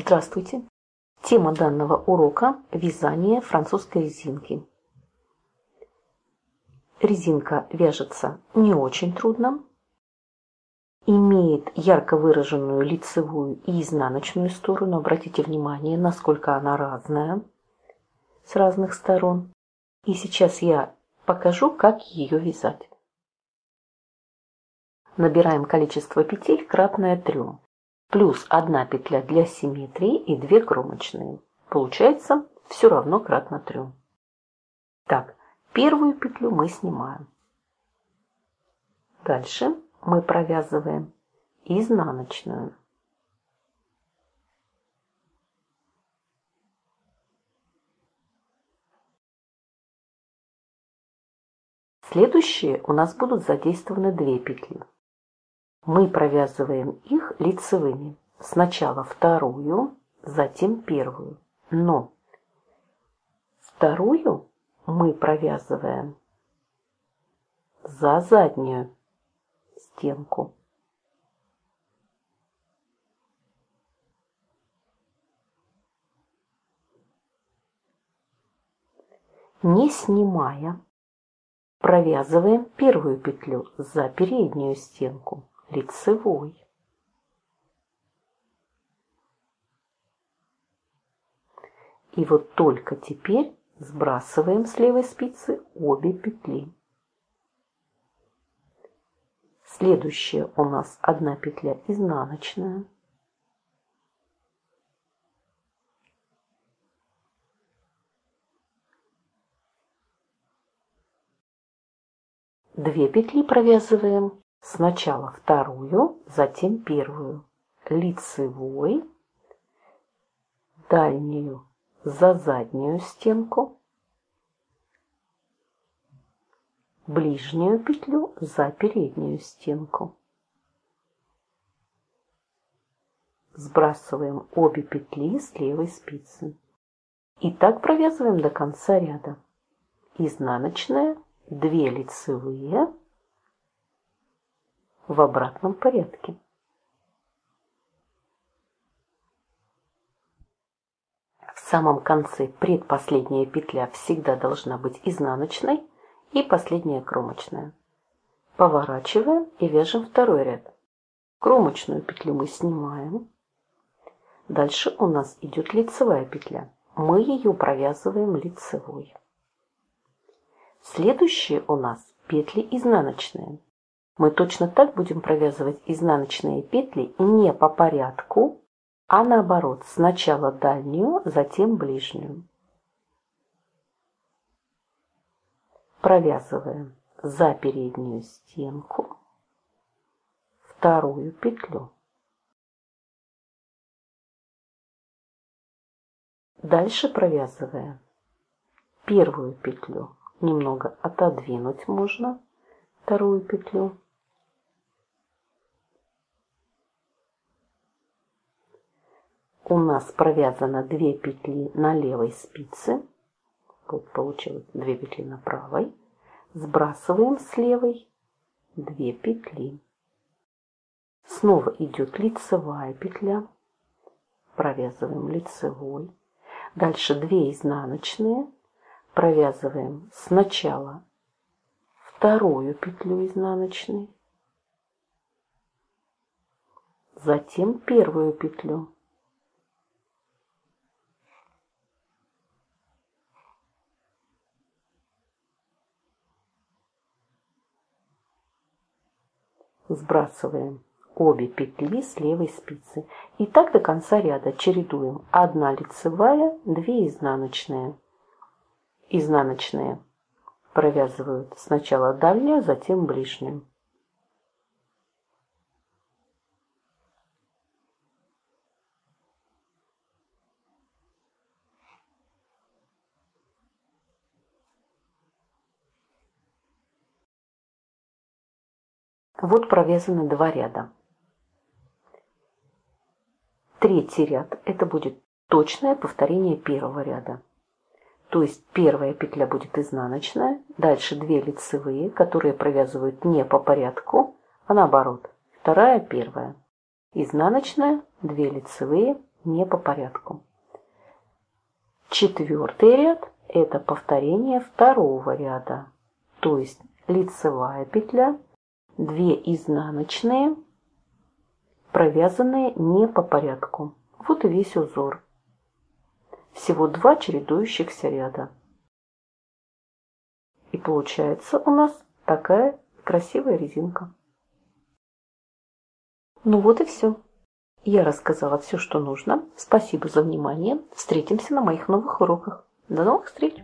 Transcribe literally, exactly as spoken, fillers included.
Здравствуйте! Тема данного урока – вязание французской резинки. Резинка вяжется не очень трудно, имеет ярко выраженную лицевую и изнаночную сторону. Обратите внимание, насколько она разная с разных сторон. И сейчас я покажу, как ее вязать. Набираем количество петель, кратное трём. Плюс одна петля для симметрии и две кромочные. Получается все равно кратно трём. Так, первую петлю мы снимаем. Дальше мы провязываем изнаночную. Следующие у нас будут задействованы две петли. Мы провязываем их лицевыми. Сначала вторую, затем первую. Но вторую мы провязываем за заднюю стенку. Не снимая, провязываем первую петлю за переднюю стенку. Лицевой. И вот только теперь сбрасываем с левой спицы обе петли. Следующая у нас одна петля изнаночная. Две петли провязываем. Сначала вторую, затем первую, лицевой, дальнюю за заднюю стенку, ближнюю петлю за переднюю стенку. Сбрасываем обе петли с левой спицы. И так провязываем до конца ряда. Изнаночная, две лицевые, в обратном порядке. В самом конце предпоследняя петля всегда должна быть изнаночной и последняя кромочная. Поворачиваем и вяжем второй ряд. Кромочную петлю мы снимаем. Дальше у нас идет лицевая петля. Мы ее провязываем лицевой. Следующие у нас петли изнаночные. Мы точно так будем провязывать изнаночные петли не по порядку, а наоборот, сначала дальнюю, затем ближнюю. Провязываем за переднюю стенку вторую петлю. Дальше провязываем первую петлю. Немного отодвинуть можно вторую петлю. У нас провязано две петли на левой спице. Вот получилось две петли на правой. Сбрасываем с левой две петли. Снова идет лицевая петля. Провязываем лицевой. Дальше две изнаночные. Провязываем сначала вторую петлю изнаночной. Затем первую петлю. Сбрасываем обе петли с левой спицы. И так до конца ряда чередуем одна лицевая, две изнаночные. Изнаночные провязывают сначала дальнюю, затем ближнюю. Вот провязаны два ряда. Третий ряд – это будет точное повторение первого ряда. То есть первая петля будет изнаночная, дальше две лицевые, которые провязывают не по порядку, а наоборот. Вторая, первая. Изнаночная, две лицевые, не по порядку. Четвертый ряд – это повторение второго ряда, то есть лицевая петля, две изнаночные, провязанные не по порядку. Вот и весь узор. Всего два чередующихся ряда. И получается у нас такая красивая резинка. Ну вот и все. Я рассказала все, что нужно. Спасибо за внимание. Встретимся на моих новых уроках. До новых встреч!